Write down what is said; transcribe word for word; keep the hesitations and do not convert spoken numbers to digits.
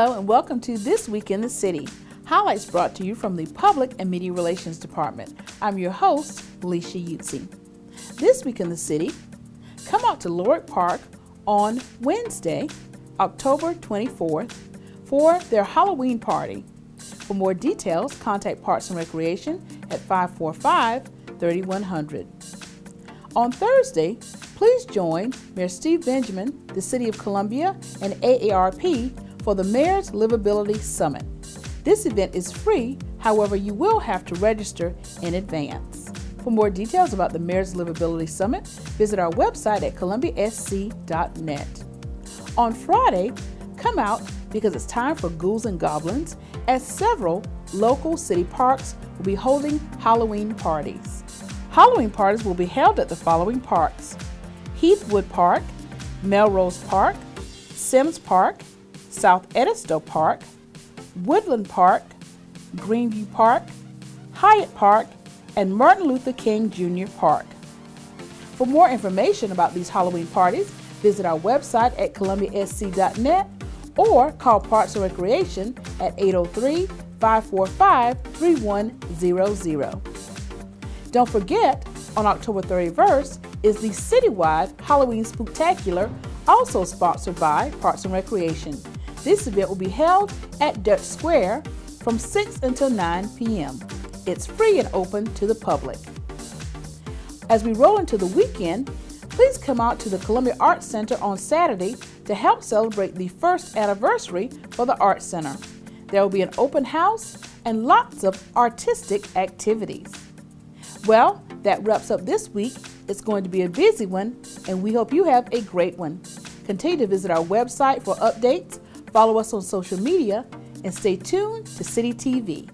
Hello and welcome to This Week in the City. Highlights brought to you from the Public and Media Relations Department. I'm your host, Alicia Utsi. This Week in the City, come out to Lorick Park on Wednesday, October twenty-fourth for their Halloween party. For more details, contact Parks and Recreation at five four five, thirty-one hundred. On Thursday, please join Mayor Stephen K. Benjamin, the City of Columbia, and A A R P for the Mayor's Livability Summit. This event is free, however, you will have to register in advance. For more details about the Mayor's Livability Summit, visit our website at Columbia S C dot net. On Friday, come out because it's time for Ghouls and Goblins, as several local city parks will be holding Halloween parties. Halloween parties will be held at the following parks: Heathwood Park, Melrose Park, Sims Park, South Edisto Park, Woodland Park, Greenview Park, Hyatt Park, and Martin Luther King Junior Park. For more information about these Halloween parties, visit our website at Columbia S C dot net or call Parks and Recreation at eight oh three, five four five, three one zero zero. Don't forget, on October thirty-first is the citywide Halloween Spooktacular, also sponsored by Parks and Recreation. This event will be held at Dutch Square from six until nine p m It's free and open to the public. As we roll into the weekend, please come out to the Columbia Arts Center on Saturday to help celebrate the first anniversary for the Arts Center. There will be an open house and lots of artistic activities. Well, that wraps up this week. It's going to be a busy one, and we hope you have a great one. Continue to visit our website for updates, follow us on social media, and stay tuned to City T V.